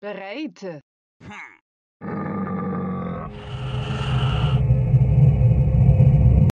Bereid.